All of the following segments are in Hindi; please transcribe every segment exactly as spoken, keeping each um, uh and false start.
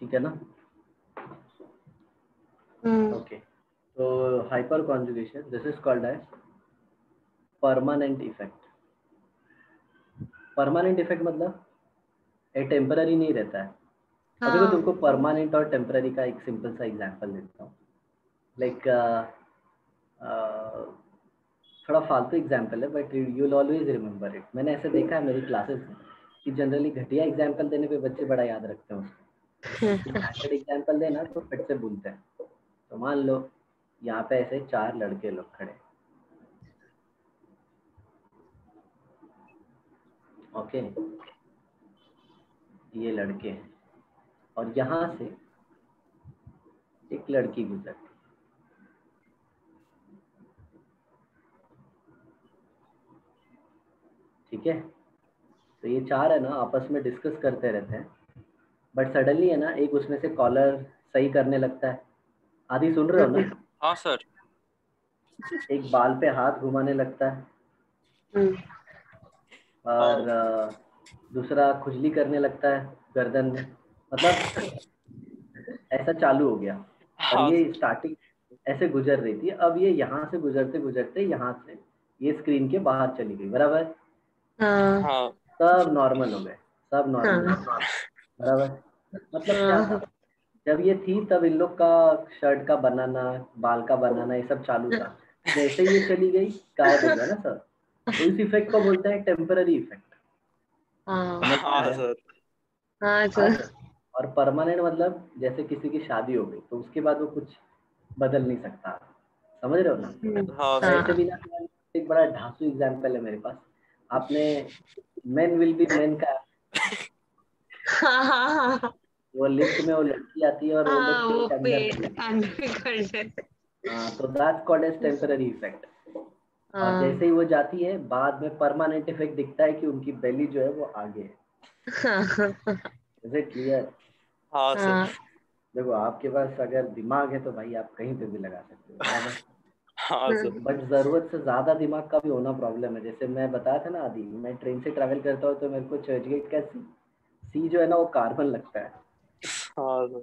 ठीक है ना। ओके, तो hyper conjugation this is called as permanent effect. Permanent effect मतलब ये टेम्पररी नहीं रहता है। हाँ। अगर मैं तुमको परमानेंट और टेम्पररी का एक सिंपल सा एग्जांपल देता हूँ, लाइक थोड़ा फालतू एग्जांपल है but you will always remember it. मैंने ऐसे देखा है मेरी क्लासेस में कि जनरली घटिया एग्जांपल देने पे बच्चे बड़ा याद रखते हैं उसको। एग्जांपल देना तो फिर से भूलते हैं। तो मान लो यहाँ पे ऐसे चार लड़के लोग खड़े, ओके ये लड़के हैं और यहाँ से एक लड़की गुजरती। ठीक है, तो ये चार है ना आपस में डिस्कस करते रहते हैं, बट सडनली है ना एक उसमें से कॉलर सही करने लगता है। आदि सुन रहे हो ना? हाँ सर। एक बाल पे हाथ घुमाने लगता है और दूसरा खुजली करने लगता है गर्दन में, मतलब ऐसा चालू हो गया। और ये स्टार्टिंग ऐसे गुजर रही थी, अब ये यहाँ से गुजरते गुजरते यहाँ से ये स्क्रीन के बाहर चली गई, बराबर। हाँ। सब नॉर्मल हो गए, सब नॉर्मल। हाँ। बराबर, मतलब क्या था? जब ये थी तब इन लोग का शर्ट का बनाना, बाल का बनाना, ये सब चालू था। जैसे ये चली गई गायब हो गया ना सर। तो इस इफेक्ट को बोलते हैं टेम्पररी इफेक्ट। हाँ सर। हाँ सर। और परमानेंट मतलब जैसे किसी की शादी हो गई तो उसके बाद वो कुछ बदल नहीं सकता, समझ रहे हो ना? ऐसे भी ना, एक बड़ा ढांसू एग्जाम्पल है मेरे पास। आपने मैन विल बी मैन का वो लिस्ट में वो लड़की आती है और वो तो that called as temporary effect. और जैसे ही वो जाती है बाद में परमानेंट इफेक्ट दिखता है कि उनकी बेली जो है वो आगे है। Is it clear? हाँ सर। देखो आपके पास अगर दिमाग है तो भाई आप कहीं पे भी लगा सकते हो, बट जरूरत से ज्यादा दिमाग का भी होना प्रॉब्लम है। जैसे मैं बताया था ना आदि, मैं ट्रेन से ट्रैवल करता हूँ तो मेरे को चर्चगेट का सी सी जो है ना वो कार्बन लगता है। हाँ।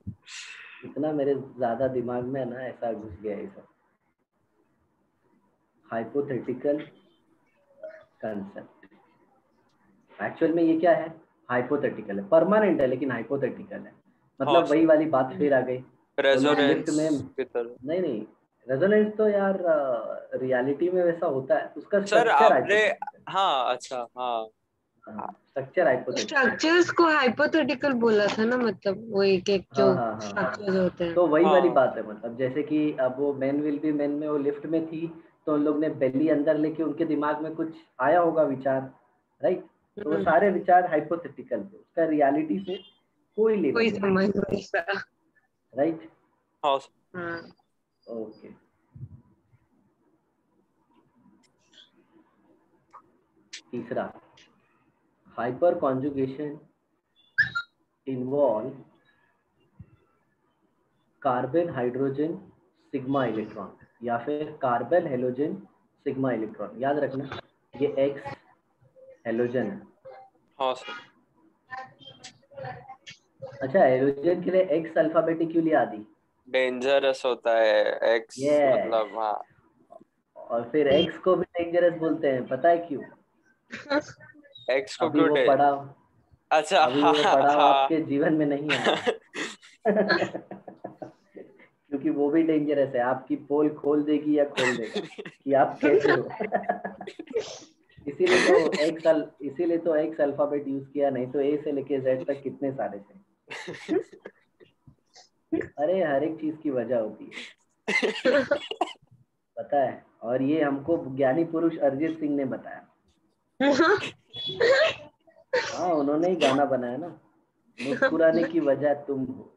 इतना मेरे ज्यादा दिमाग में ना ऐसा घुस गया है सब हाइपोथेटिकल कंसेप्ट। एक्चुअल में ये क्या है? हाइपोथेटिकल है, परमानेंट है लेकिन हाइपोथेटिकल है। मतलब वही वाली बात फिर आ गई रेजोनेंस में। नहीं नहीं, रेजोनेंस तो यार रियलिटी में वैसा होता है उसका सर आपने। हाँ अच्छा, हाँ स्ट्रक्चर हाइपोथेटिकल, स्ट्रक्चर्स को हाइपोथेटिकल बोला था ना, मतलब वो एक एक जो स्ट्रक्चर्स होते हैं तो वही वाली बात है। मतलब जैसे कि अब वो मैन विल बी मैन में वो लिफ्ट में थी तो उन लोग ने बेली अंदर लेके उनके दिमाग में कुछ आया होगा विचार, राइट? तो वो सारे विचार हाइपोथेटिकल थे, उसका रियलिटी से कोई लेना, राइट? Okay okay. तीसरा, hyper conjugation involve carbon hydrogen sigma electron या फिर कार्बन हेलोजन सिग्मा इलेक्ट्रॉन। याद रखना ये एक्स हेलोजन है। awesome. अच्छा, हेलोजन के लिए एक्स अल्फाबेटिक क्यों लिया आदि? डेंजरस होता है एक्स। yes. मतलब हाँ, और फिर एक्स को भी डेंजरस बोलते हैं, पता है क्यों? एक्स को क्यों? अच्छा, अभी हाँ, वो पढ़ाव हाँ. आपके जीवन में नहीं है। क्योंकि वो भी डेंजरस है, आपकी पोल खोल देगी या खोल देगा कि आप कैसे हो। इसीलिए तो एक्स इसीलिए तो एक्स अल्फाबेट यूज किया, नहीं तो ए से लेके जेड तक कितने सारे थे। अरे हर एक चीज की वजह होती है। पता है, और ये हमको ज्ञानी पुरुष अरिजीत सिंह ने बताया। हाँ, उन्होंने ही गाना बनाया ना, मुस्कुराने की वजह तुम हो।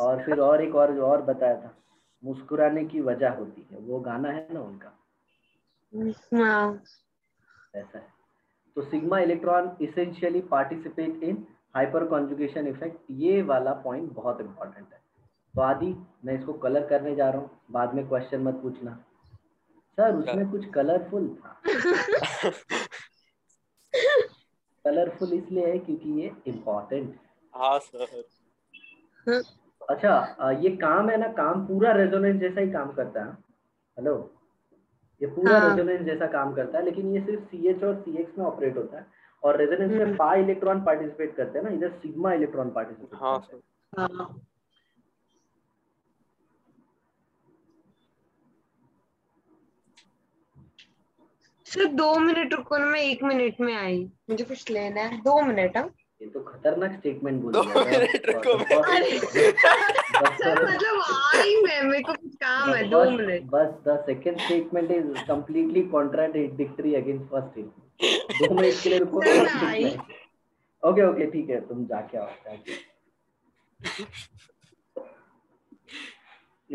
और फिर और एक और और बताया था, मुस्कुराने की वजह होती है, वो गाना है ना उनका। ऐसा है। तो sigma electron essentially participate in hyper conjugation effect. ये वाला पॉइंट बहुत इंपॉर्टेंट है। तो आदि मैं इसको कलर करने जा रहा हूँ, बाद में क्वेश्चन मत पूछना सर उसमें कुछ कलरफुल था। कलरफुल इसलिए है क्योंकि ये इम्पोर्टेंट। हाँ सर। अच्छा ये काम है ना, काम पूरा रेजोनेंस जैसा ही काम करता है। हेलो, ये पूरा हाँ। रेजोनेंस जैसा काम करता है, लेकिन ये सिर्फ सी एच और सी एक्स में ऑपरेट होता है। और रेजोनेंस में पाई इलेक्ट्रॉन पार्टिसिपेट करते हैं ना, इधर सिग्मा इलेक्ट्रॉन पार्टिसिपेट। हाँ सर। सर दो मिनट रुको ना, मैं एक मिनट में आई, मुझे कुछ लेना है। दो मिनट। हम ये तो खतरनाक स्टेटमेंट बोल रहा है। सर मतलब आई मैं, मेरे को कुछ काम है। दो मिनट बस। The second statement is completely contradictory against first statement. दो मिनट के लिए रुको। ओके ओके ठीक है, तुम जाके आओ।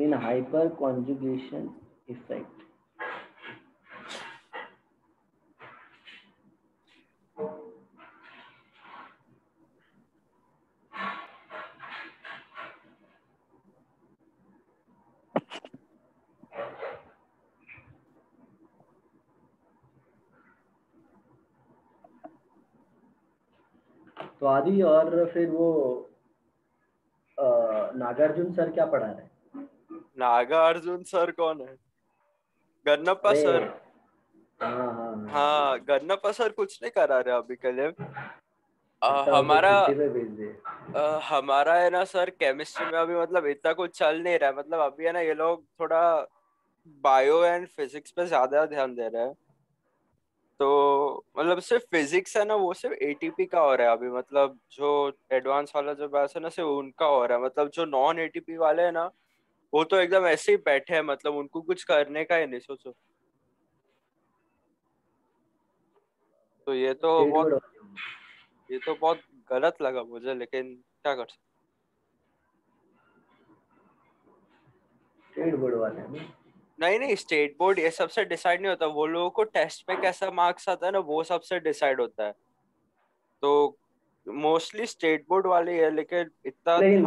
इन हाइपर कॉन्जुगेशन इफेक्ट तो आदि, और फिर वो नागार्जुन सर क्या पढ़ा रहे हैं? नागार्जुन सर कौन है? गन्नप्पा सर। हाँ हाँ हाँ, गन्नप्पा सर कुछ नहीं करा रहे अभी कल। हमारा आ, हमारा है ना सर केमिस्ट्री में अभी मतलब इतना कुछ चल नहीं रहा है। मतलब अभी है ना ये लोग थोड़ा बायो एंड फिजिक्स पे ज्यादा ध्यान दे रहे हैं। तो मतलब सिर्फ फिजिक्स है ना, वो सिर्फ एटीपी का हो रहा है अभी। मतलब जो एडवांस वाला जो बैच है ना, सिर्फ उनका हो रहा है। मतलब जो नॉन एटीपी वाले हैं ना, वो तो एकदम ऐसे ही बैठे हैं। मतलब उनको कुछ करने का ही नहीं। सोचो तो ये तो बहुत ये तो बहुत गलत लगा मुझे, लेकिन क्या कर सकते। स्टेट बोर्ड वाले नहीं नहीं स्टेट बोर्ड ये सबसे डिसाइड नहीं होता। वो लोगों को टेस्ट में कैसा मार्क्स आता है ना, वो सबसे डिसाइड होता है। तो मोस्टली स्टेट बोर्ड वाले है, लेकिन इतना नहीं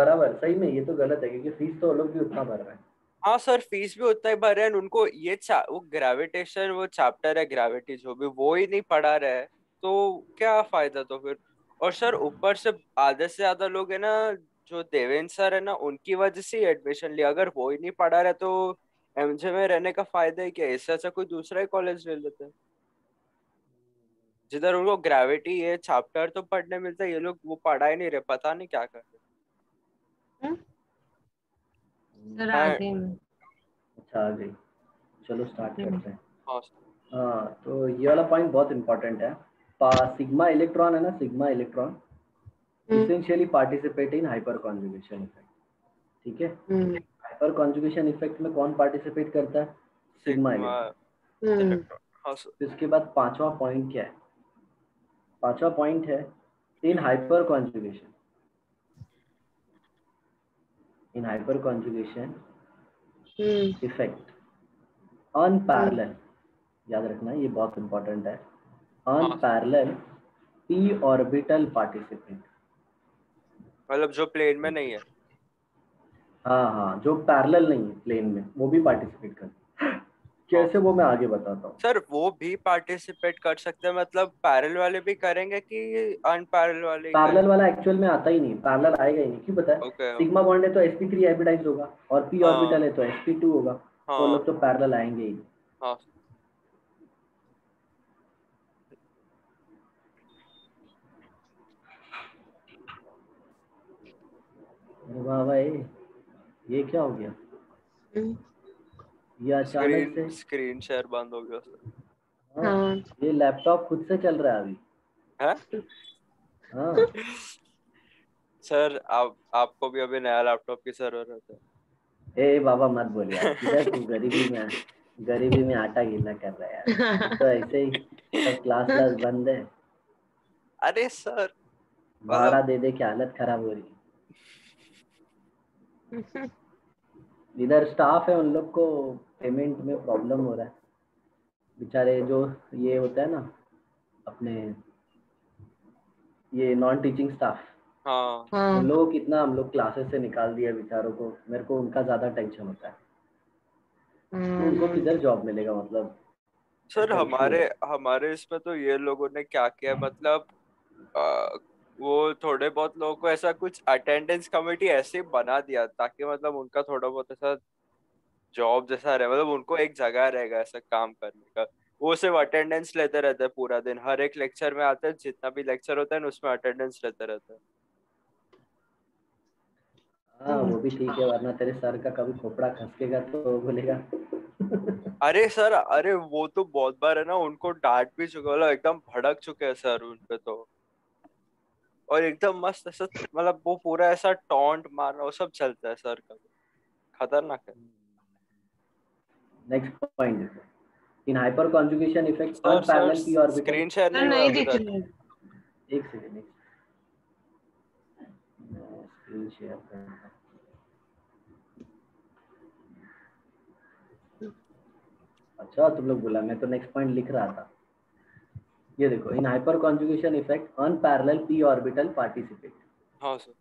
बराबर सही में ये तो गलत है, क्योंकि फीस तो लोग भी उतना भर रहे हैं। हाँ सर, फीस भी उतना ही भर रहे हैं। उनको ये वो ग्रेविटेशन वो चैप्टर है ग्रेविटी जो भी, वो ही नहीं पढ़ा रहा है तो क्या फायदा। तो फिर और सर ऊपर से आधे से ज्यादा लोग है ना, जो देवेंद्र सर है ना, उनकी वजह से एडमिशन लिया। अगर वो ही नहीं पढ़ा रहा तो एमजे में रहने का फायदा है क्या? इससे अच्छा कोई दूसरा ही कॉलेज ले लेते हैं, जिधर उनको ग्रेविटी ये चैप्टर तो पढ़ने मिलता है। ये लोग वो पढ़ा ही नहीं रहे, पता नहीं क्या कर रहे। अच्छा जी, चलो स्टार्ट करते हैं। हाँ तो ये वाला पॉइंट बहुत इंपॉर्टेंट है। सिग्मा इलेक्ट्रॉन है ना, sigma electron essentially participate in hyper conjugation effect. ठीक है, हाइपर कॉन्जुगेशन इफेक्ट में कौन पार्टिसिपेट करता है? Sigma electron. इसके बाद पांचवा पॉइंट क्या है? पांचवा पॉइंट है in hyper conjugation. In hyper conjugation effect unparallel, याद रखना ये बहुत इंपॉर्टेंट है। अनपैरेलल पी ऑर्बिटल पार्टिसिपेंट, मतलब जो प्लेन में नहीं है। हाँ हाँ, जो पैरेलल नहीं है प्लेन में, वो भी पार्टिसिपेट कर। कैसे वो मैं आगे बताता हूँ सर। वो भी पार्टिसिपेट कर सकते हैं, मतलब पैरेलल वाले भी करेंगे कि अनपैरेलल वाले? पैरेलल वाला एक्चुअल में आता ही नहीं, पैरेलल आएगा ही नहीं। क्यों पता है? सिग्मा बॉन्ड है तो sp3 हाइब्रिडाइज होगा, और p ऑर्बिटल है तो sp2 होगा, तो लोग तो पैरेलल आएंगे ही। हाँ भाई, ये क्या हो गया? ये अचानक से स्क्रीन शेयर बंद हो गया सर। हाँ, ये लैपटॉप खुद से चल रहा है अभी। हाँ सर, आप आपको भी अभी नया लैपटॉप की जरूरत है। ए बाबा मत बोलिए, गरीबी में गरीबी में आटा गीला कर रहा है यार। तो ऐसे ही तो क्लास क्लास बंद है। अरे सर भाड़ा दे दे के हालत खराब हो रही है। इधर स्टाफ है, उन लोग को पेमेंट में प्रॉब्लम हो रहा है। बेचारे जो ये होता है ना अपने ये नॉन टीचिंग स्टाफ, हाँ उन लोग कितना हम लोग क्लासेस से निकाल दिया बेचारों को। मेरे को उनका ज्यादा टेंशन होता है, उनको किधर जॉब मिलेगा। मतलब सर हमारे हमारे इसमें तो ये लोगों ने क्या किया, मतलब आ, वो थोड़े बहुत लोगों को ऐसा कुछ अटेंडेंस कमेटी ऐसे बना दिया ताकि मतलब उनका थोड़ा बहुत ऐसा जॉब जैसा रहे, मतलब उनको एक जगह रहेगा ऐसा काम करने का, वो सिर्फ अटेंडेंस लेते रहते हैं पूरा दिन, हर एक लेक्चर में आते हैं, जितना भी लेक्चर होता है ना उसमें अटेंडेंस लेते रहते हैं। हाँ वो भी ठीक है, वरना तेरे सर का कभी खोपड़ा खसकेगा तो बोलेगा अरे सर, अरे वो तो बहुत बार है ना उनको डांट भी चुके, मतलब एकदम भड़क चुके हैं सर उन पे तो, और एकदम मस्त ऐसा मतलब वो पूरा ऐसा टॉन्ट मारना वो सब चलता है सर का, खतरनाक है। Next point, in hyper conjugation effect पर parallel p orbital, screen share नहीं दिख रही, एक सेकंड स्क्रीन शेयर करना, अच्छा तुम लोग बोला, मैं तो नेक्स्ट पॉइंट लिख रहा था। ये देखो, in hyper conjugation effect unparallel p orbital participate, हां sir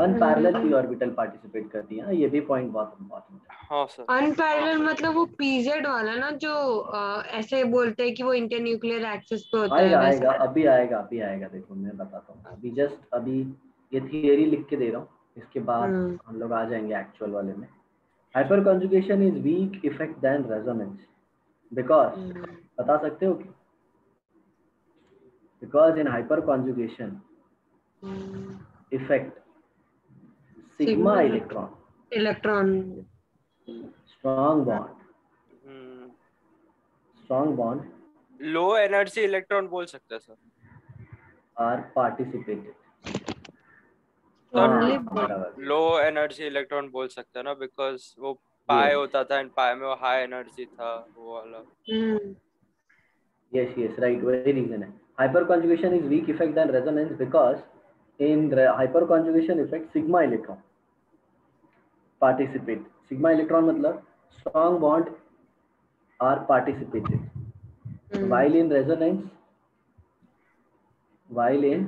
unparallel p orbital participate करती है, ये भी पॉइंट बहुत इंपॉर्टेंट है। हां सर अनपैरेलल मतलब वो पीजेड वाला ना जो आ, ऐसे बोलते हैं कि वो इंटरन्यूक्लियर एक्सिस पे होता है, आएगा अभी आएगा अभी आएगा देखो मैं बताता हूं, अभी जस्ट अभी ये थियरी लिख के दे रहा हूं, इसके बाद हम लोग आ जाएंगे एक्चुअल वाले में। Hyper conjugation is weak effect than resonance, because बता सकते हो कि because in hyperconjugation effect sigma, sigma electron electron strong bond hmm. strong bond low energy electron bol sakte sir are participated only ah, low energy electron bol sakte na because wo pi yes. hota tha and pi mein wo high energy tha wo wala hmm. yes yes right very reason hai। Hyperconjugation is weak effect than resonance because in hyperconjugation effect sigma electron participate, sigma electron मतलब strong bond are participated mm. while in resonance while in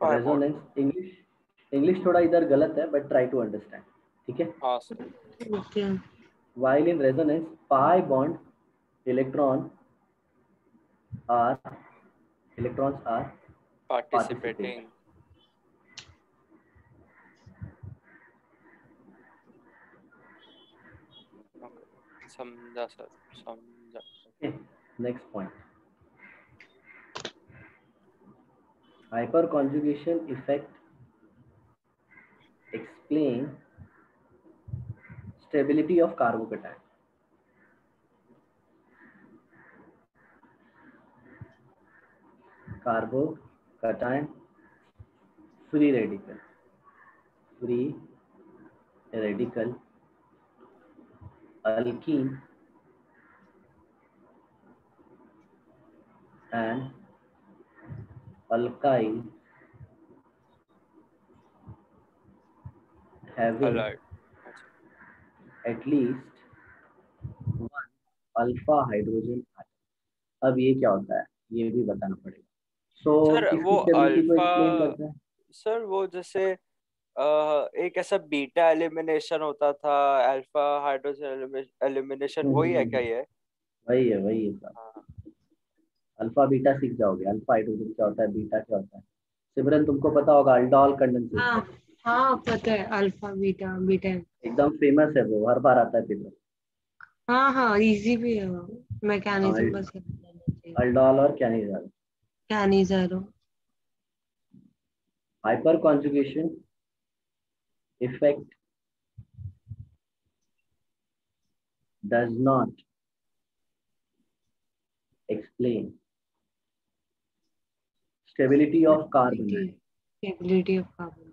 Five resonance bond. English English थोड़ा इधर गलत है but try to understand, ठीक है awesome. okay. while in resonance pi bond electron are electrons are participating, participating. Okay. samjha sir samjha okay. next point, hyperconjugation effect explain stability of carbocation, carbocation free radical free radical alkene and alkyl having at least one alpha hydrogen. अब ये क्या होता है ये भी बताना पड़ेगा। So, सर वो अल्फा सर वो जैसे आ, एक ऐसा बीटा एलिमिनेशन होता था, अल्फा हाइड्रोजन एलिमिनेशन वही है क्या? ये वही है वही है सर। अल्फा बीटा सीख जाओगे, अल्फा हाइड्रोजन क्या होता है, बीटा क्या होता है। सिमरन तुमको पता होगा अल्डोल कंडेंसेशन। हाँ, हाँ पता है, अल्फा बीटा बीटा एकदम फेमस है वो, हर बार आता है पेपर। हाँ हाँ इजी भी है, मैकेनिज्म बस अल्डोल और क्या नहीं जाता। Hyperconjugation effect does not explain stability of carbonyl. Stability of carbonyl.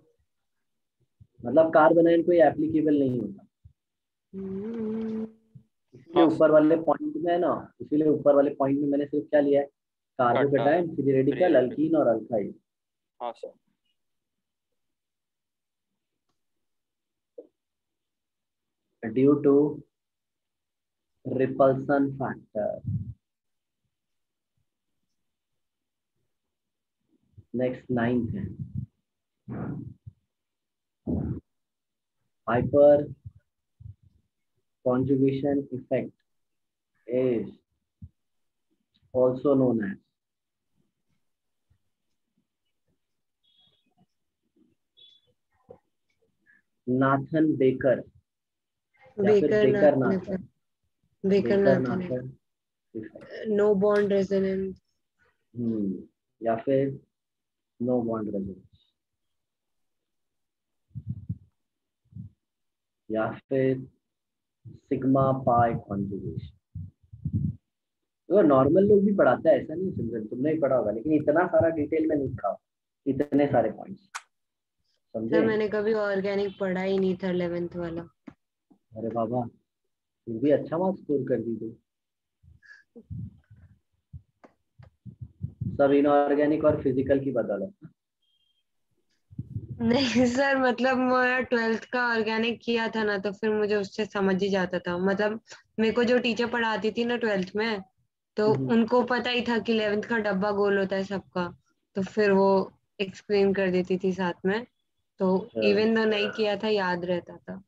मतलब कार्बोनाइल कोई एप्लीकेबल नहीं होता। इसलिए ऊपर वाले पॉइंट में है ना, इसीलिए ऊपर वाले पॉइंट में मैंने सिर्फ क्या लिया है, कार्बोकैटायन, फ्री रेडिकल, अल्कीन और अल्काइल। हाँ sir. Due to repulsion factor. Next ninth है hyper conjugation effect is also known as Nathan Baker. Baker Nathan. Baker Nathan. No bond resonance. Hmm या फिर नो बॉन्ड रेजोनेंस या फिर सिग्मा पाई कॉन्जुगेशन। तो नॉर्मल लोग भी पढ़ाते हैं, ऐसा नहीं सिमरन तुमने भी पढ़ा होगा, लेकिन इतना सारा डिटेल में नहीं पढ़ा, इतने सारे पॉइंट्स समझे। सर मैंने कभी ऑर्गेनिक पढ़ा ही नहीं था इलेवेंथ वाला। अरे बाबा तुम भी अच्छा मार्क्स स्कोर कर दी थी। सब इनऑर्गेनिक और फिजिकल की बदौलत। नहीं सर मतलब मैं ट्वेल्थ का ऑर्गेनिक किया था ना, तो फिर मुझे उससे समझ ही जाता था। मतलब मेरे को जो टीचर पढ़ाती थी ना ट्वेल्थ में, तो उनको पता ही था कि इलेवेंथ का डब्बा गोल होता है सबका, तो फिर वो एक्सप्लेन कर देती थी साथ में, तो इवन दो नहीं किया था याद रहता था।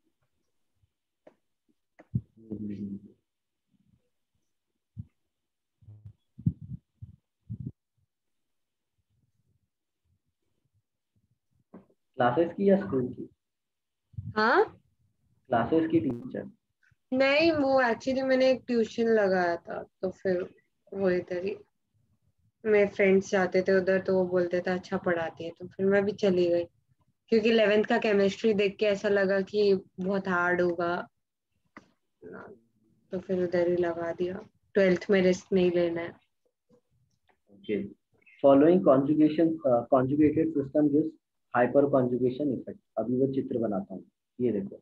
क्लासेस की या स्कूल की? हाँ क्लासेस की टीचर? नहीं वो एक्चुअली मैंने एक ट्यूशन लगाया था, तो फिर वो इधर ही मेरे फ्रेंड्स जाते थे उधर, तो वो बोलते थे अच्छा पढ़ाती है, तो फिर मैं भी चली गई, क्योंकि इलेवेंथ का केमिस्ट्री देख के ऐसा लगा कि बहुत हार्ड होगा, तो फिर उधर ही लगा दिया। ट्वेल्थ में रिस्क नहीं लेना है। Okay following conjugation conjugated system gives hyper conjugation effect. अभी वो चित्र बनाता हूँ, ये देखो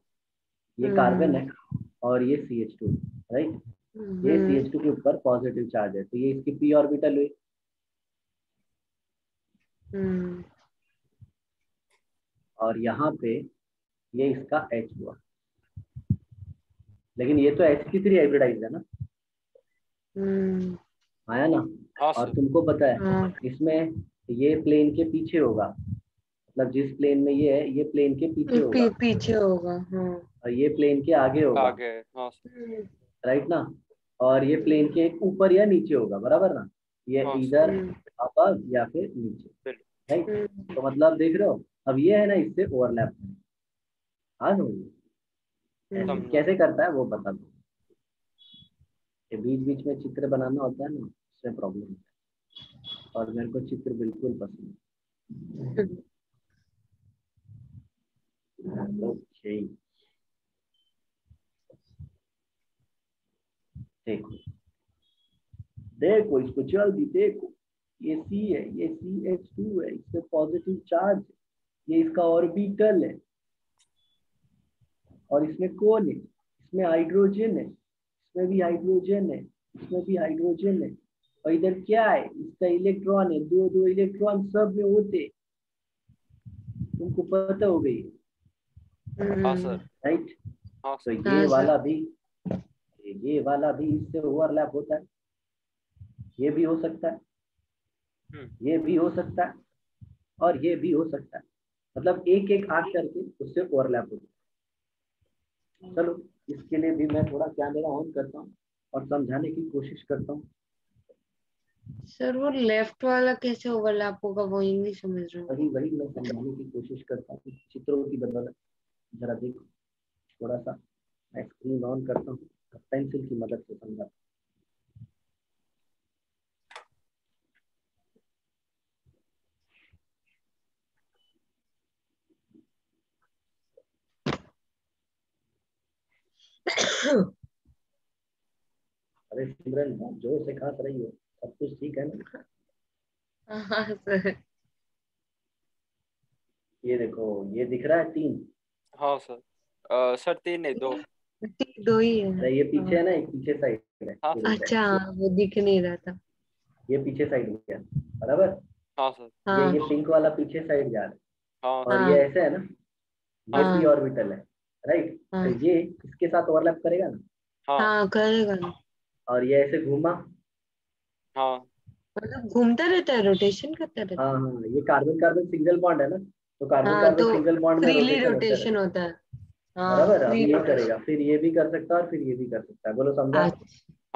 ये कार्बन है और ये सी एच टू, राइट? ये सी एच टू के ऊपर पॉजिटिव चार्ज है, तो ये इसकी पी ऑर्बिटल हुई। और यहाँ पे ये इसका एच हुआ, लेकिन ये तो एच की थ्री हाइब्रिडाइज है ना, आया ना? और तुमको पता है इसमें ये प्लेन के पीछे होगा, मतलब जिस प्लेन में ये है ये प्लेन के पीछे होगा, पीछे होगा हाँ। और ये प्लेन के आगे होगा, आगे हाँ। राइट ना? और ये प्लेन के ऊपर या नीचे होगा, बराबर ना? ये हाँ। इधर अबव या फिर नीचे, राइट? तो मतलब देख रहे हो अब ये है ना, इससे ओवरलैप हाँ कैसे करता है वो बता दो। ये बीच बीच में चित्र बनाना होता है ना, उसमें प्रॉब्लम होता है, और मेरे को चित्र बिल्कुल पसंद है। ओके देखो देखो इसको जल्दी देखो, ये सी है, ये सी एच टू है, इसमें पॉजिटिव चार्ज, ये इसका ऑर्बिटल है, और इसमें कौन है? इसमें हाइड्रोजन है, इसमें भी हाइड्रोजन है, इसमें भी हाइड्रोजन है, और इधर क्या है? इसका इलेक्ट्रॉन है, दो दो इलेक्ट्रॉन सब में होते, तुमको पता हो गई राइट? right? तो ये वाला भी ये वाला भी इससे ओवरलैप होता है, ये भी हो सकता है, ये भी हो सकता है, और ये भी हो सकता है, मतलब एक एक आग करके उससे ओवरलैप होता है। चलो इसके लिए भी मैं थोड़ा कैमरा ऑन करता हूँ और समझाने की कोशिश करता हूँ। सर वो लेफ्ट वाला कैसे ओवरलैप होगा वो ही नहीं समझ रहा हूँ। वही वही मैं समझाने की कोशिश करता हूँ चित्रों की बदौलत। जरा देखो थोड़ा सा, मैं स्क्रीन ऑन करता हूँ, पेंसिल की मदद से समझा। अरे सिमरन जोर से खांस रही हो, सब कुछ ठीक है ना? हाँ सर। ये देखो ये दिख रहा है तीन? हाँ सर। आ, सर तीन नहीं दो दो ही है। ये पीछे है ना, एक पीछे साइड है। हाँ, अच्छा वो दिख नहीं रहा था। ये पीछे साइड गया, बराबर? हाँ सर। ये, ये पिंक वाला पीछे साइड जा रहा है। हाँ, और हाँ, ये ऐसे है ना, ये पी ऑर्बिटल है, राइट? हाँ, तो ये इसके साथ ओवरलैप करेगा ना? हाँ करेगा ना। और ये ऐसे घूमा, हाँ मतलब घूमता रहता है, रोटेशन करता रहता है। हाँ ये कार्बन कार्बन सिंगल बॉन्ड है ना, तो कार्बन हाँ, कार्बन तो सिंगल बॉन्ड में रोटेशन, रोटेशन होता है, बराबर? ये करेगा, फिर ये भी कर सकता है और फिर ये भी कर सकता है, बोलो समझा?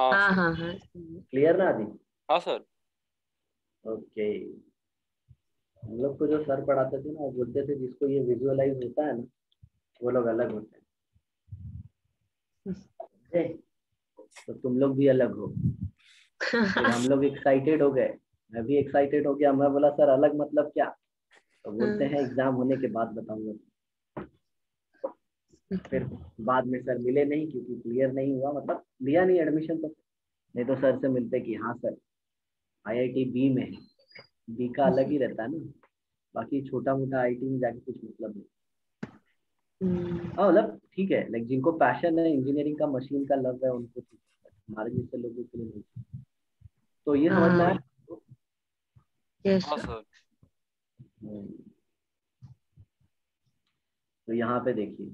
हाँ हाँ हाँ हाँ क्लियर ना आदि? हाँ सर। ओके, हम लोग को जो सर पढ़ाते थे ना वो बोलते थे जिसको ये विजुअलाइज होता है ना वो लोग अलग होते हैं, तो तुम लोग भी अलग हो। तो हम लोग एक्साइटेड हो गए, मैं भी एक्साइटेड हो गया, मैं बोला सर अलग मतलब क्या? तो बोलते हैं एग्जाम होने के बाद बताऊंगा। फिर बाद में सर मिले नहीं क्योंकि क्लियर नहीं हुआ, मतलब लिया नहीं एडमिशन, तो नहीं तो सर से मिलते कि हाँ सर आईआईटी बी में है, बी का अलग ही रहता है ना, बाकी छोटा मोटा आईटी में जाके कुछ मतलब नहीं। हाँ मतलब ठीक है, लाइक जिनको पैशन है इंजीनियरिंग का, मशीन का लव है उनको, हमारे जैसे लोगों के लिए नहीं। तो ये समझना है। Yes sir. तो यहाँ पे देखिए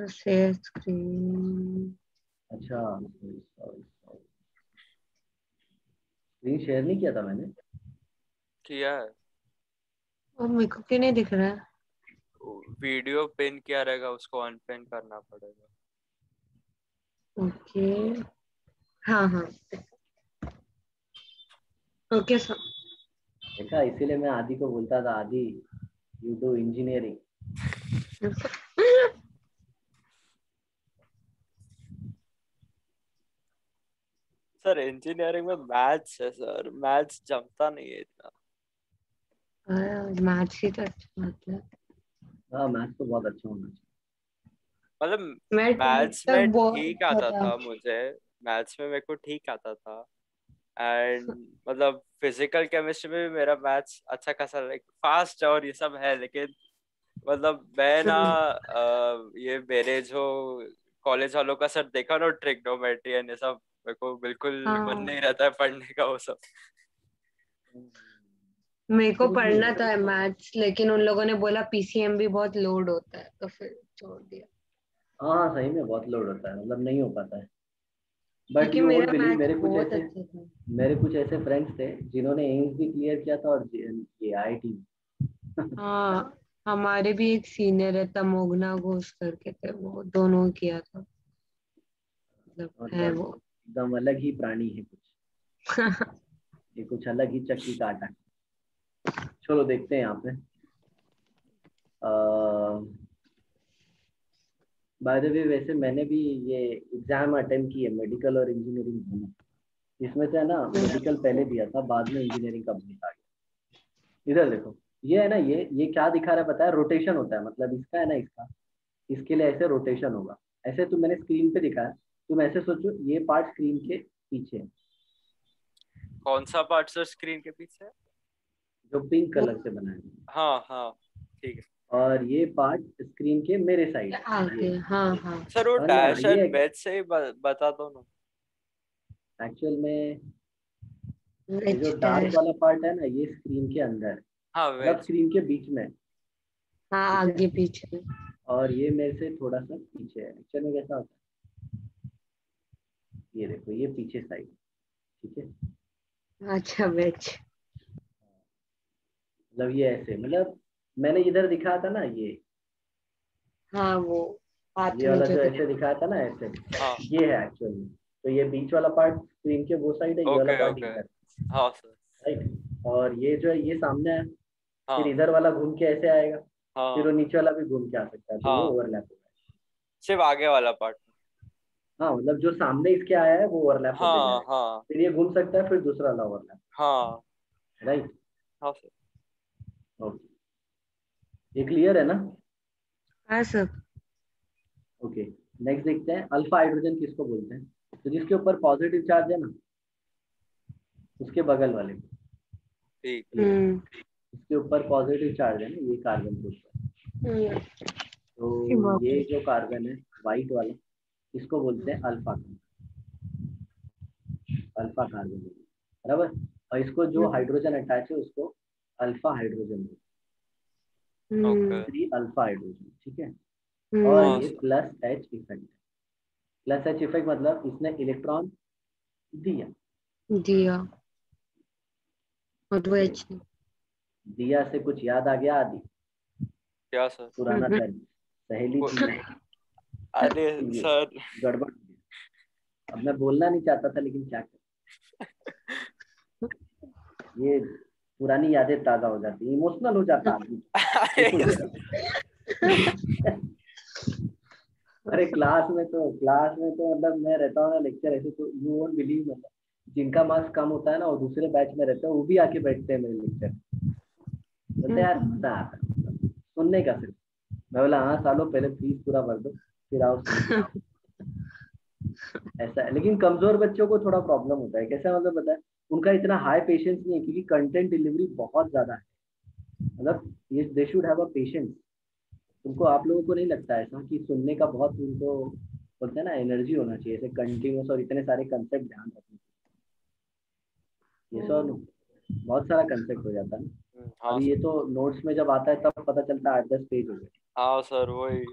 स्क्रीन, अच्छा स्क्रीन शेयर नहीं किया था मैंने, किया है और मेरे को क्यों नहीं दिख रहा है? वीडियो पिन किया रहेगा, उसको अनपिन करना पड़ेगा। ओके हाँ हाँ ओके सर। देखा, इसीलिए मैं आदि को बोलता था आदि you do engineering. Sir engineering में मैथ्स है सर, मैथ्स जमता नहीं है इतना। मैथ्स ही तो अच्छा होता है। हाँ मैथ्स तो बहुत अच्छा होना चाहिए, मतलब मैथ्स में ठीक आता था मुझे, मैथ्स में मेरे को ठीक आता था। एंड मतलब फिजिकल केमिस्ट्री में भी मेरा मैथ्स अच्छा खासा लाइक फास्ट और ये सब है, लेकिन मतलब मैं ना ये मेरे जो कॉलेज वालों का सर देखा ना ट्रिग्नोमेट्री एंड ये सब, मेरे को बिल्कुल मन नहीं रहता है पढ़ने का वो सब। मेरे को पढ़ना था मैथ्स, लेकिन उन लोगों ने बोला पीसीएम भी बहुत लोड होता है तो फिर छोड़ दिया। हाँ सही में बहुत लोड होता है, मतलब नहीं हो पाता है। बट मेरा मैथ्स मेरे कुछ ऐसे अच्छा मेरे कुछ ऐसे फ्रेंड्स थे जिन्होंने एम्स भी क्लियर किया था और ये आईआईटी। हाँ हमारे भी एक सीनियर है तमोगना घोष करके थे, वो दोनों किया था, मतलब है वो एकदम अलग ही प्राणी है कुछ। ये कुछ अलग ही चक्की काटा। चलो देखते हैं यहाँ पे। बाय द वे वैसे मैंने भी ये एग्जाम अटेम्प्ट की है मेडिकल और इंजीनियरिंग दोनों, इसमें से है ना मेडिकल पहले दिया था, बाद में इंजीनियरिंग का भी आ गया। इधर देखो ये है ना, ये ये क्या दिखा रहा है पता है? रोटेशन होता है, मतलब इसका है ना, इसका इसके लिए ऐसे रोटेशन होगा, ऐसे तो मैंने स्क्रीन पे दिखाया, तुम ऐसे सोचो ये पार्ट स्क्रीन के पीछे। कौन सा पार्ट सर स्क्रीन के पीछे? जो पिंक कलर से बना है। हाँ हाँ ठीक है। और ये पार्ट स्क्रीन के मेरे साइड। हाँ हाँ सर वो डैश एंड डैश से बता दो ना। एक्चुअल में जो डार्क वाला पार्ट है ना ये स्क्रीन के अंदर, हाँ मतलब स्क्रीन के बीच में, हाँ आगे पीछे, और ये मेरे से थोड़ा सा पीछे है। एक्चुअल में कैसा होता है ये देखो, ये पीछे साइड, ठीक है। अच्छा बेच मतलब ये ऐसे, मतलब मैंने इधर दिखाया था ना ये, हाँ वो ये वाला जो ऐसे दिखाया था ना ऐसे, हाँ। ये है एक्चुअली, तो ये बीच वाला पार्ट स्क्रीन के वो साइड है, ये वाला पार्ट इधर, हाँ सर राइट। और ये जो है ये सामने है, हाँ। फिर इधर वाला घूम के ऐसे आएगा, हाँ। फिर वो नीचे वाला भी घूम के आ सकता है, तो ओवरलैप होगा सिर्फ आगे वाला पार्ट। हाँ मतलब जो सामने इसके आया है वो ओवरलैप हो जाएगा, हाँ, फिर ये घूम सकता है, फिर दूसरा वाला ओवरलैप, हाँ राइट। हाँ सर ओके, ये क्लियर है ना? हाँ सर ओके। नेक्स्ट देखते हैं अल्फा हाइड्रोजन किसको बोलते हैं? तो जिसके ऊपर पॉजिटिव चार्ज है ना उसके बगल वाले, ठीक है, इसके ऊपर पॉजिटिव चार्ज है ना, ये कार्बन बोलते हैं। तो ये जो कार्बन है व्हाइट वाला इसको बोलते हैं अल्फा कार्बन, अल्फा कार्बन बराबर। और इसको जो हाइड्रोजन अटैच है उसको अल्फा हाइड्रोजन बोलते हैं, अल्फा हाइड्रोजन, ठीक है। और ये plus H effect, plus H effect मतलब इसने इलेक्ट्रॉन दिया दिया और वो एच दिया से कुछ याद आ गया आदि? क्या सर? पुराना सहेली। अरे सर गड़बड़ अब मैं बोलना नहीं चाहता था लेकिन क्या कर, ये पुरानी यादें ताजा हो जाती, इमोशनल हो जाता आदमी। अरे क्लास में तो क्लास में तो मतलब मैं रहता हूँ ना लेक्चर ऐसे, तो यू वोंट बिलीव, मतलब जिनका मार्क्स कम होता है ना और दूसरे बैच में रहते हैं वो भी आके बैठते हैं मेरे लेक्चर, बोलते यार मजा आता है सुनने का। सिर्फ मैं बोला हाँ सालों पहले फीस पूरा भर दो फिर आओ ऐसा है। लेकिन कमजोर बच्चों को थोड़ा प्रॉब्लम होता है, कैसा मतलब पता है, उनका इतना हाई पेशेंस नहीं है क्योंकि कंटेंट डिलीवरी बहुत ज्यादा है, मतलब ये they should have a patience. उनको आप लोगों को नहीं लगता ऐसा कि सुनने का बहुत उनको बोलते हैं ना एनर्जी होना चाहिए ऐसे कंटिन्यूस, और इतने सारे कंसेप्ट ध्यान रखने ये सब बहुत सारा कंसेप्ट हो जाता है ना। हाँ, ये तो नोट्स में जब आता है तब पता चलता है आठ दस पेज हो गए। हाँ सर वही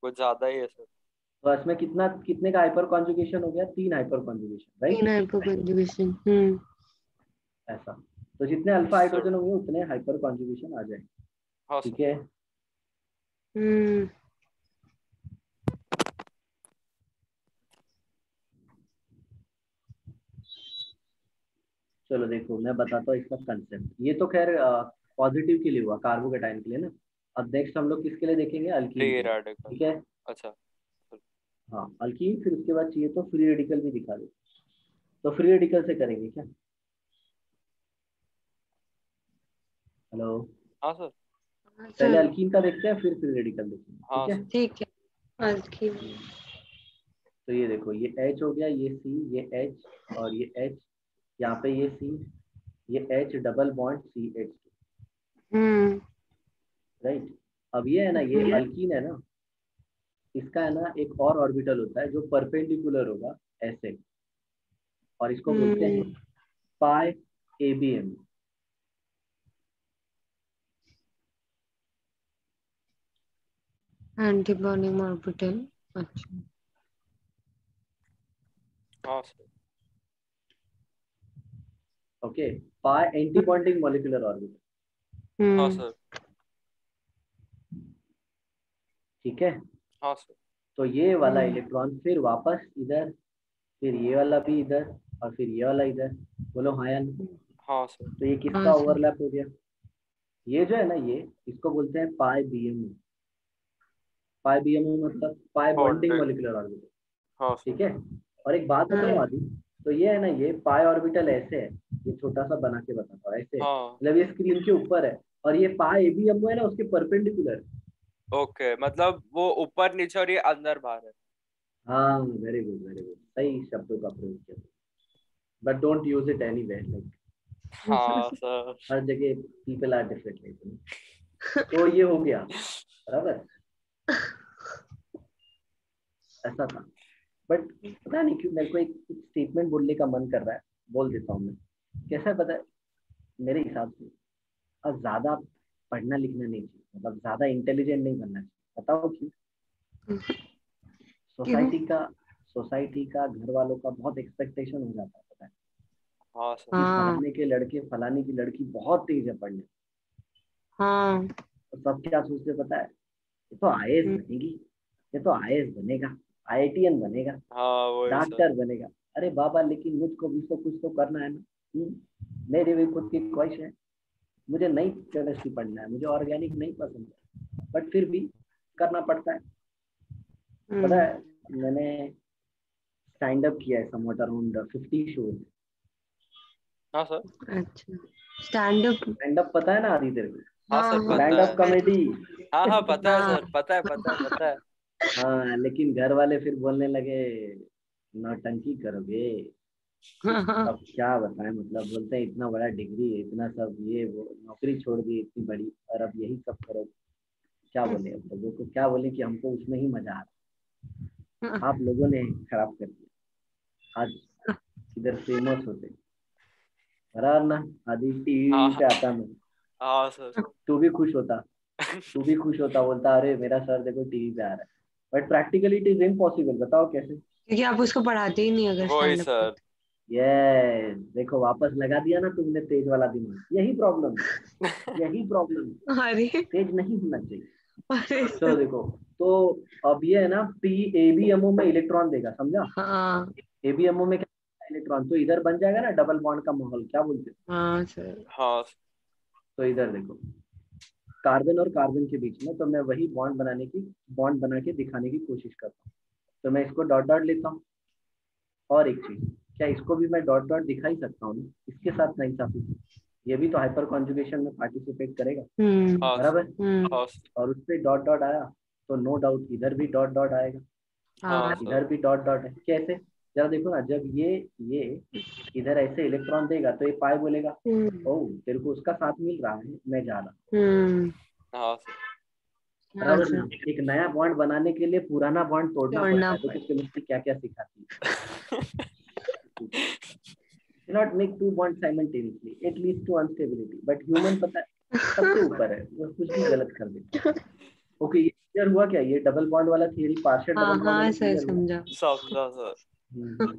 कुछ ज्यादा ही है सर। तो इसमें कितना कितने का हाइपर कॉन्जुगेशन हो गया, तीन हाइपर कॉन्जुगेशन राइट, तीन हाइपर कॉन्जुगेशन हम्म ऐसा। तो जितने अल्फा हाइड्रोजन होंगे उतने हाइपर कॉन्जुगेशन आ जाएंगे, ठीक है। Hmm. चलो देखो मैं बताता हूँ इसका कंसेप्ट। ये तो खैर पॉजिटिव के लिए हुआ कार्बोकेटाइन के लिए ना, अब नेक्स्ट हम लोग किसके लिए देखेंगे, अल्कीन, ठीक है। अच्छा हाँ अल्कीन, फिर उसके बाद चाहिए तो फ्री रेडिकल भी दिखा दो, तो फ्री रेडिकल से करेंगे क्या। हेलो हाँ सर पहले अल्कीन का देखते हैं फिर फ्री रेडिकल देखते हैं, ठीक है। अल्कीन तो ये देखो ये H हो गया, ये C, ये H और ये H, यहाँ पे ये C, ये H double bond C H two right. अब ये है ना ये अल्कीन है ना, इसका है ना एक और ऑर्बिटल होता है जो परपेंडिकुलर होगा ऐसे, और इसको बोलते हैं पाई एबीएम। एंटीबॉन्डिंग ऑर्बिटल अच्छा okay, pi antibonding molecular orbital. हाँ सर ठीक है। हाँ सर तो ये वाला इलेक्ट्रॉन फिर वापस इधर, फिर ये वाला भी इधर और फिर ये वाला इधर, बोलो हाँ या नहीं। हाँ सर तो ये किसका ओवरलैप हो गया, ये जो है ना ये इसको बोलते हैं पाई बीएमयू। पाई बीएमयू मतलब पाई बॉन्डिंग मॉलिक्यूलर ऑर्बिटल, ठीक है। और एक बात बताऊं आदि, तो ये है ना ये पाई ऑर्बिटल ऐसे है, ये छोटा सा बना के बताता हूं ऐसे, मतलब ये स्क्रीन के ऊपर है और ये पाई एबीएमयू है ना उसके परपेंडिकुलर। ओके मतलब वो ऊपर नीचे और ये अंदर बाहर है। हाँ वेरी गुड वेरी गुड, सही शब्दों का प्रयोग किया but don't use it anywhere like. हां सर हर जगह पीपल आर डिफरेंट लाइक। तो ये हो गया बराबर ऐसा था, बट पता नहीं क्यों मेरे को एक स्टेटमेंट बोलने का मन कर रहा है, बोल देता हूँ मैं। कैसा पता है मेरे हिसाब से अब ज्यादा पढ़ना लिखना नहीं चाहिए, मतलब ज्यादा इंटेलिजेंट नहीं बनना चाहिए, बताओ क्यों। सोसाइटी का सोसाइटी का घर वालों का बहुत एक्सपेक्टेशन हो जाता है पता है, फलाने के लड़के फलाने की लड़की बहुत तेज है पढ़ने। हाँ सब क्या सोचते पता है, ये तो आईएएस बनेगी, ये तो आईएएस बनेगा, आईआईटीएन बनेगा, डॉक्टर बनेगा। अरे बाबा लेकिन मुझको भी तो कुछ तो करना है ना, मेरे भी खुद की ख्वाहिश है, मुझे नई केमिस्ट्री पढ़ना है, मुझे ऑर्गेनिक नहीं पसंद है बट फिर भी करना पड़ता है। पता है मैंने स्टैंड अप किया है समवट अराउंड फिफ्टी शोज। हाँ सर अच्छा स्टैंड अप स्टैंड अप पता है ना आदि तेरे को। हाँ सर स्टैंड अप कॉमेडी हाँ हाँ पता है सर पता है पता है पता है। हाँ लेकिन घर वाले फिर बोलने लगे नौटंकी करोगे। अब क्या बताएं मतलब बोलते हैं इतना बड़ा डिग्री है इतना सब ये वो, नौकरी छोड़ दी इतनी बड़ी और अब यही सब करोगे, क्या बोले अब लोगों को, क्या बोले कि हमको उसमें ही मजा आ रहा, आप लोगों ने खराब कर दिया, आज इधर फेमस होते बराबर ना आदि, टीवी पे आता मैं तू भी खुश होता तू भी खुश होता, बोलता अरे मेरा सर देखो टीवी पे आ रहा है, but practically it is impossible, बताओ कैसे क्योंकि आप उसको पढ़ाते ही नहीं। अगर सर ये देखो वापस लगा दिया ना तुमने तेज वाला दिमाग, यही प्रॉब्लम यही प्रॉब्लम अरे तेज नहीं होना चाहिए। तो देखो तो अब ये है ना p A B M O में इलेक्ट्रॉन देगा समझा। हाँ एबीएमओ में क्या इलेक्ट्रॉन, तो इधर बन जाएगा ना डबल बॉन्ड का माहौल, क्या बोलते हो? हाँ सर हाँ, तो इधर देखो कार्बन और कार्बन के बीच में, तो मैं वही बॉन्ड बनाने की बॉन्ड बना के दिखाने की कोशिश करता हूँ। तो मैं इसको डॉट डॉट लेता हूँ, और एक चीज क्या इसको भी मैं डॉट डॉट दिखा ही सकता हूँ, इसके साथ नहीं साथ ये भी तो हाइपर कॉन्जुगेशन में पार्टिसिपेट करेगा बराबर, और उस पर डॉट डॉट आया तो नो डाउट इधर भी डॉट डॉट आएगा, इधर भी डॉट डॉट है। कैसे जरा देखो ना, जब ये ये इधर ऐसे इलेक्ट्रॉन देगा तो ये पाई बोलेगा ओह तेरे को उसका साथ मिल रहा है, मैं जा रहा हूँ। एक नया बॉन्ड बनाने के लिए पुराना बॉन्ड तोड़ना पड़ता है, तो किसके मिस्ट्री क्या क्या सिखाती है। Not make two bonds simultaneously. It leads to instability. But human पता सबके ऊपर है, वो कुछ भी गलत कर देते हैं। Okay, ये क्लियर हुआ क्या? ये डबल बॉन्ड वाला थियरी पार्शियल डबल बॉन्ड। हाँ सर समझा। समझा सर।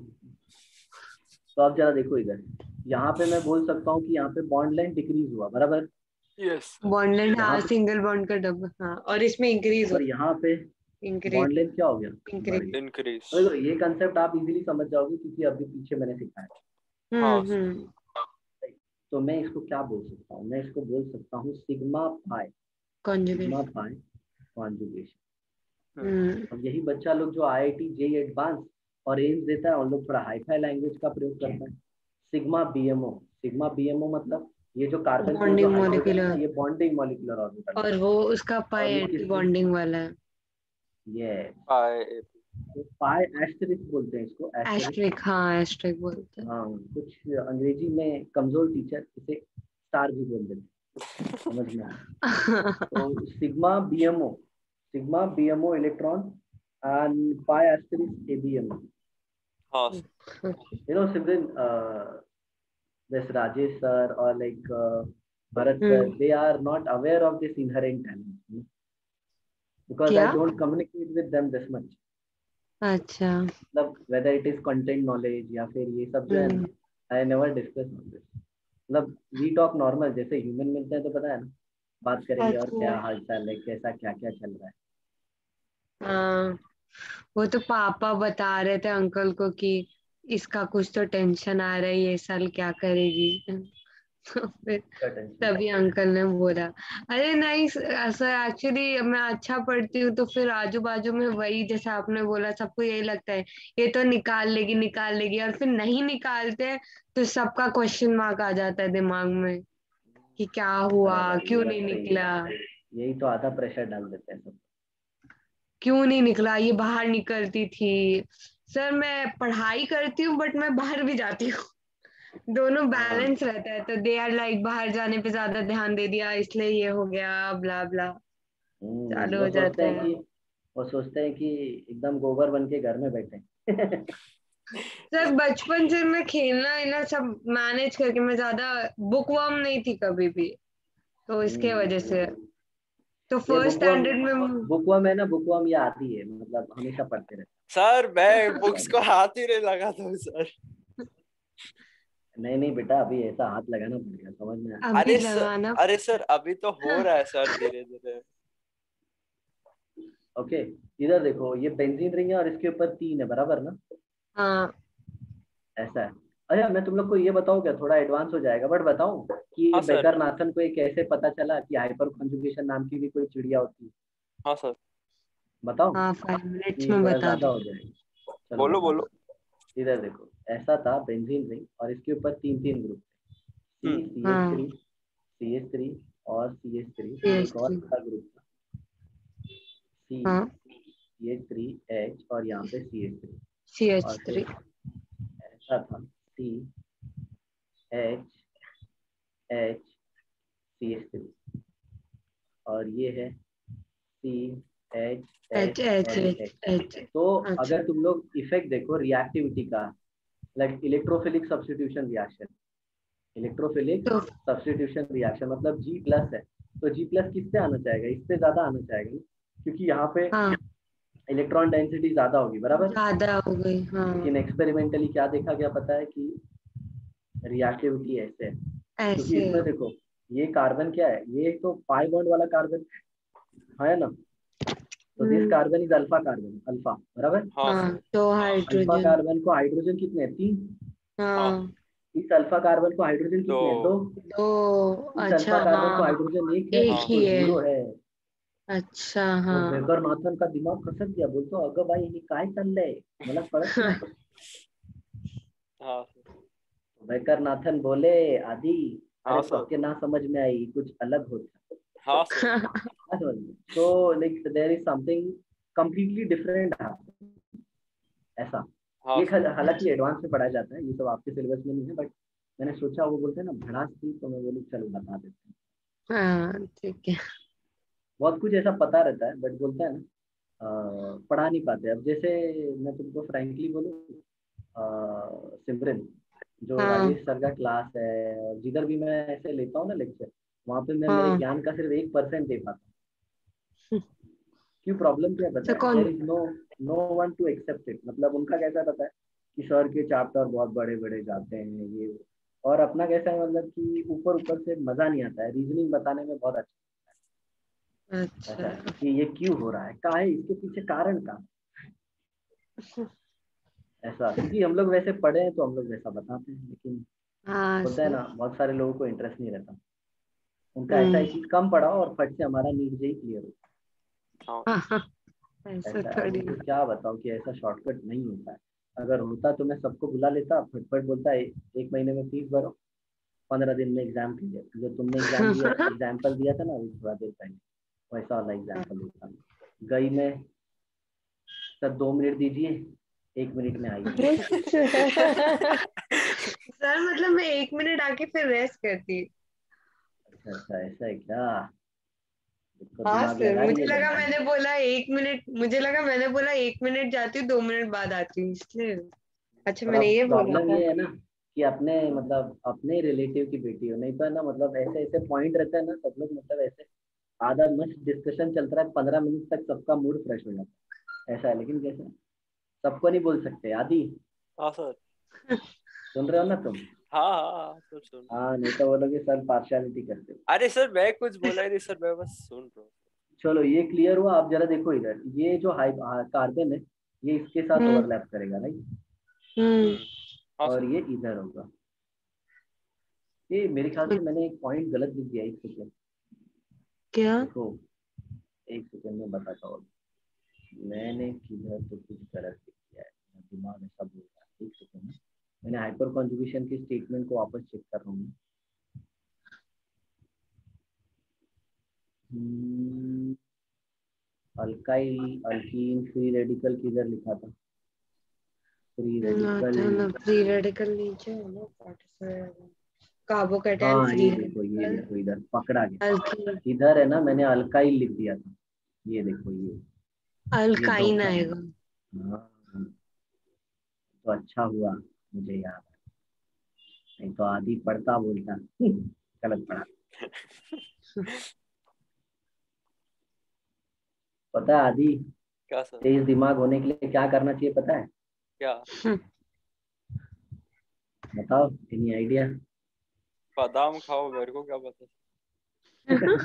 तो आप जरा देखो इधर, यहाँ पे मैं बोल सकता हूँ कि यहाँ पे बॉन्ड लेंथ डिक्रीज हुआ बराबर। Yes. बॉन्ड लेंथ हाँ सिंगल बॉन्ड का डबल हाँ, और इसमें इंक्रीज। और यहाँ पे बॉन्ड लेंथ क्या हो गया? इंक्रीज। देखो ये कंसेप्ट आप इजीली समझ जाओगे क्योंकि अभी पीछे मैंने सिखाया। तो मैं इसको क्या बोल सकता हूँ? मैं इसको बोल सकता हूँ sigma pi sigma pi conjugation. अब यही बच्चा लोग जो I I T JEE advance और एम्स देता है उन लोग थोड़ा हाई फाई लैंग्वेज का प्रयोग करता है। सिग्मा बीएमओ सिग्मा बीएमओ मतलब ये जो कार्बन बॉन्डिंग मॉलिक्यूलर, ये बॉन्डिंग मॉलिक्यूलर ऑर्बिटल, और वो उसका पाई एंटी बॉन्डिंग वाला है। ये पाई एस्टेरिक बोलते हैं इसको, एस्टेरिक हाँ एस्टेरिक बोलते हैं हाँ। कुछ अंग्रेजी में कमजोर टीचर इसे स्टार भी बोल देते हैं, समझ में आया? तो sigma BMO sigma BMO electron and pi asterisk ABMO हाँ। यू नो सिवन जैसे राजेश सर और like Bharat sir, they are not aware of this inherent talent because I don't communicate with them this much. अच्छा मतलब whether it is content knowledge या फिर ये सब जो है ना, I never discuss on this. मतलब we talk normal जैसे human मिलते हैं तो पता है ना बात करेंगे और क्या हाल चाल है, कैसा क्या क्या चल रहा है। हाँ वो तो पापा बता रहे थे अंकल को कि इसका कुछ तो टेंशन आ रहा है, ये साल क्या करेगी। तो फिर तभी अंकल ने बोला अरे नहीं सर एक्चुअली मैं अच्छा पढ़ती हूँ, तो फिर आजू बाजू में वही जैसा आपने बोला सबको यही लगता है ये तो निकाल लेगी निकाल लेगी, और फिर नहीं निकालते तो सबका क्वेश्चन मार्क आ जाता है दिमाग में कि क्या हुआ क्यों नहीं निकला। यही तो आधा प्रेशर डाल देते हैं, क्यों नहीं निकला, ये बाहर निकलती थी। सर मैं पढ़ाई करती हूँ बट मैं बाहर भी जाती हूँ, दोनों बैलेंस रहता है। तो दे आर लाइक बाहर जाने पे ज्यादा ध्यान दे दिया इसलिए ये हो गया ब्ला ब्ला चालू हो जाता है। कि वो सोचते हैं कि एकदम गोबर बन के घर में बैठे। सर बचपन से मैं खेलना इना सब मैनेज करके मैं ज्यादा बुकवर्म नहीं थी कभी भी, तो इसके वजह से तो फर्स्ट स्टैंडर्ड में बुकवर्म है ना, बुकवर्म ये आती है मतलब हमेशा पढ़ते रहते। सर मैं बुक्स को हाथ ही नहीं लगाता हूँ सर। नहीं नहीं बेटा अभी ऐसा हाथ लगाना पड़ेगा, समझ में? अरे सर अरे सर अभी तो हो रहा है सर धीरे धीरे। ओके इधर देखो ये बेंजीन रिंग है और इसके ऊपर तीन है बराबर ना हाँ ऐसा है। अच्छा मैं तुम लोग को ये बताऊं क्या, थोड़ा एडवांस हो जाएगा बट बताऊं कि बेकर नाथन को कैसे पता चला कि हाइपर कॉन्जुगेशन नाम की भी कोई चिड़िया होती है? हाँ सर बताओ। हाँ फाइव मिनट्स में बता दो, बोलो बोलो। इधर देखो ऐसा था बेंजीन रिंग और इसके ऊपर तीन तीन ग्रुप थे, C H three, C H three और सी एच थ्री, एक और का ग्रुप था C, C H three H और यहाँ पे सी एच थ्री। ऐसा था C H H C H three और ये है C H H H H। तो अगर तुम लोग इफेक्ट देखो रिएक्टिविटी का, like electrophilic substitution reaction, electrophilic substitution reaction मतलब जी प्लस है तो जी प्लस किससे आना चाहेगा, इससे ज्यादा आना चाहेगा क्योंकि यहाँ पे हाँ। इलेक्ट्रॉन डेंसिटी ज्यादा होगी बराबर, ज्यादा हो गई हाँ। लेकिन एक्सपेरिमेंटली क्या देखा गया पता है कि रिएक्टिविटी ऐसे है क्योंकि इसमें देखो ये कार्बन क्या है, ये तो पाई बॉन्ड वाला कार्बन है ना तो this carbon is alpha carbon, alpha बराबर। हाँ, तो हाइड्रोजन अल्फा कार्बन को हाइड्रोजन कितने हैं? तीन। हाँ, इस अल्फा कार्बन को हाइड्रोजन कितने हैं? दो। दो। अच्छा, अल्फा कार्बन को हाइड्रोजन एक है, एक ही है, जीरो है। अच्छा, हाँ, बेकर नाथन का दिमाग खसक गया। बोलतो अगं भाई हे काय चाललंय, मला कळत नाही। बेकर नाथन बोले आदि अरे ना समझ में आई, कुछ अलग होता। हाँ, तो like there is something completely different ऐसा। ये हालांकि एडवांस में पढ़ाया जाता है, ये सब आपके सिलेबस में नहीं है, बट मैंने सोचा वो बोलते हैं ना भड़ास थी, तो मैं बोलूं चलो बता देते हैं। ठीक है, बहुत कुछ ऐसा पता रहता है बट बोलते हैं ना पढ़ा नहीं पाते। अब जैसे मैं तुमको फ्रेंकली बोलूं, सिमरन जो राजेश सर का क्लास है और जिधर भी मैं ऐसे लेता हूँ ना लेक्चर, वहाँ पे मैं हाँ। मेरे ज्ञान का सिर्फ एक परसेंट दे पाता हूँ। क्यों? प्रॉब्लम क्या पता है? No no one to accept it. मतलब उनका कैसा पता है कि सर के चैप्टर बहुत बड़े बड़े जाते हैं ये, और अपना कैसा है मतलब कि ऊपर ऊपर से मजा नहीं आता है। रीजनिंग बताने में बहुत अच्छा, अच्छा। कि ये क्यों हो रहा है, का है इसके पीछे कारण का, ऐसा। क्योंकि हम लोग वैसे पढ़े हैं तो हम लोग वैसा बताते हैं, लेकिन होता है ना बहुत सारे लोगों को इंटरेस्ट नहीं रहता। उनका ऐसा चीज कम पड़ा और फट से हमारा नीड जेई क्लियर हो। ऐसा थोड़ी क्या बताओ कि ऐसा शॉर्टकट नहीं होता है। अगर होता तो मैं सबको बुला लेता, फटफट बोलता है एक महीने में फीस भरो, पंद्रह दिन में एग्जाम क्लियर। जो तुमने एग्जाम दिया एग्जाम्पल दिया था ना थोड़ा देर पहले, वैसा वाला एग्जाम्पल देता। गई में सर दो मिनट दीजिए, एक मिनट में आई सर। मतलब मैं एक मिनट आके फिर रेस्ट करती। अच्छा, ऐसा है क्या? हाँ सर, मुझे लगा मैंने बोला एक मिनट मुझे लगा मैंने बोला एक मिनट जाती हूँ दो मिनट बाद आती हूँ, इसलिए। अच्छा, मैंने ये बोला था। ये है ना कि अपने मतलब अपने रिलेटिव की बेटी हो, नहीं तो ना मतलब ऐसे ऐसे पॉइंट रहता है ना, सब लोग मतलब ऐसे आधा मस्त डिस्कशन चलता रहा है, पंद्रह मिनट तक सबका मूड फ्रेश हो जाता है, ऐसा है। लेकिन कैसे सबको नहीं बोल सकते। आदि सुन रहे हो ना तुम? हाँ हाँ तो सुन। हाँ, नहीं तो वो लोग सर पार्शियलिटी करते हैं। अरे सर मैं कुछ बोला ही नहीं सर, मैं बस सुन रहा हूँ। चलो ये क्लियर हुआ। आप जरा देखो इधर, ये जो हाई कार्बन है ये इसके साथ ओवरलैप करेगा राइट, और ये इधर होगा। ये मेरे ख्याल से मैंने एक पॉइंट गलत लिख दिया। एक सेकेंड, क्या देखो, एक सेकेंड में बताता हूँ मैंने किधर तो कुछ गलत लिख दिया है, दिमाग ऐसा बोल रहा है। एक सेकेंड, मैंने हाइपर कॉन्जुगेशन के स्टेटमेंट को वापस चेक कर रहा हूँ। अल्काइल अल्कीन फ्री रेडिकल किधर लिखा था? फ्री रेडिकल फ्री रेडिकल नीचे है ना, कार्बोकैटायन फ्री रेडिकल इधर पकड़ा गया। इधर है ना, मैंने अल्काइल लिख दिया था। ये देखो ये अल्काइन आएगा। हाँ, तो अच्छा हुआ मुझे याद है, नहीं तो आदि पढ़ता बोलता गलत पढ़ा। पता है आदि क्या सर? तेज दिमाग होने के लिए क्या करना चाहिए पता है क्या? बताओ, एनी आइडिया? बादाम खाओ, मेरे को क्या पता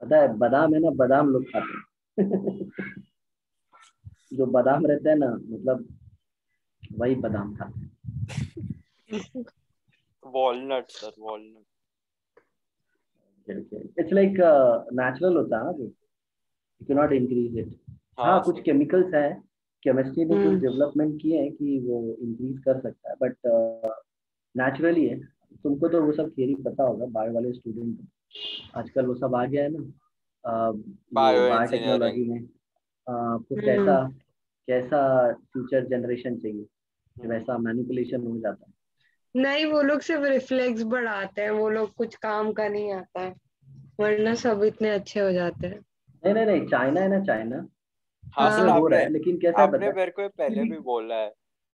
पता है बादाम है ना, बादाम लोग खाते हैं। जो बादाम रहता है ना मतलब वही बादाम खाते। Walnut sir, walnut it's like natural होता है, you can not increase it. हाँ, कुछ केमिकल्स है, केमिस्ट्री ने कुछ डेवलपमेंट किए हैं कि वो इंक्रीज कर सकता है, बट नेचुरली है। तुमको तो वो सब थियरी पता होगा बायो वाले स्टूडेंट को, आजकल वो सब आ गया है ना बायो टेक्नोलॉजी में। आपको कैसा कैसा फ्यूचर जनरेशन चाहिए, वैसा मैनिपुलेशन हो जाता है। नहीं, वो लोग सिर्फ रिफ्लेक्स बढ़ाते हैं, वो लोग कुछ काम का नहीं आता है, वरना सब इतने अच्छे हो जाते हैं। नहीं नहीं नहीं, चाइना है ना, चाइना हाँ, हाँ, हो रहा है। लेकिन कैसा, आपने मेरे को पहले भी बोला है